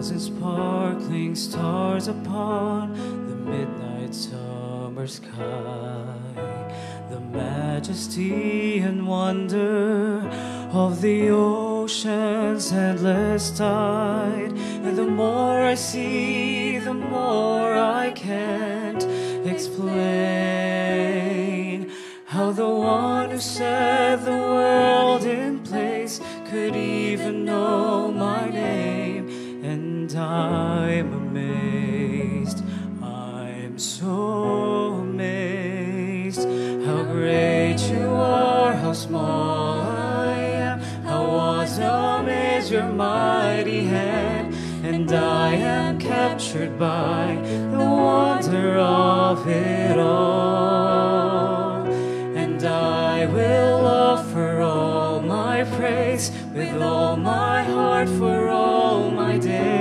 Bells and sparkling stars upon the midnight summer sky, the majesty and wonder of the ocean's endless tide. And the more I see, the more I can't explain how the one who set the world in place could even know my name. And I'm amazed, I'm so amazed. How great you are, how small I am, how awesome is your mighty hand. And I am captured by the wonder of it all. And I will offer all my praise with all my heart for all my days.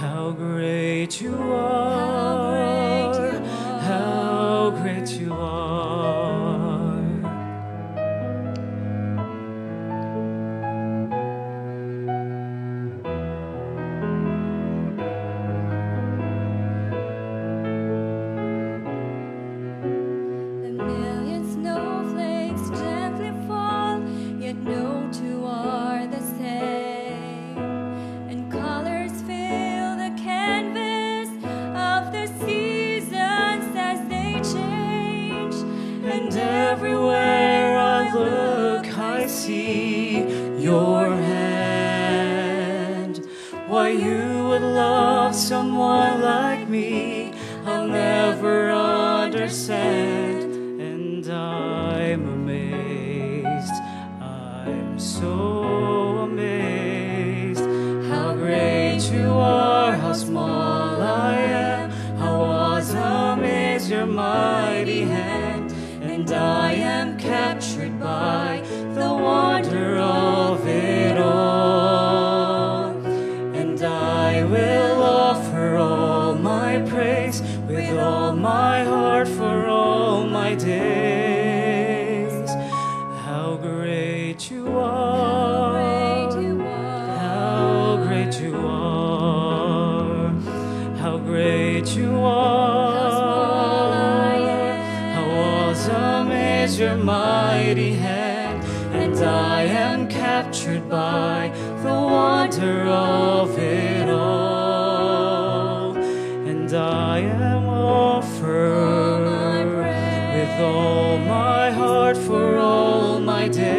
How great you are, how great you are. A million snowflakes gently fall, yet no two are the same, and colors fill the canvas of the seasons as they change. And everywhere I look, I see your hand. Why you would love someone like me, I'll never understand. And I'm amazed, I'm so amazed. How great you are, how small I am, how awesome is your mighty hand. And I am captured by the wonder of it all. And I will offer all my praise with all my heart for all my days. How great you are, how great you are, how great you are, how awesome is your mighty hand. And I am captured by the wonder of it all. And I am offered with all my heart for all my days.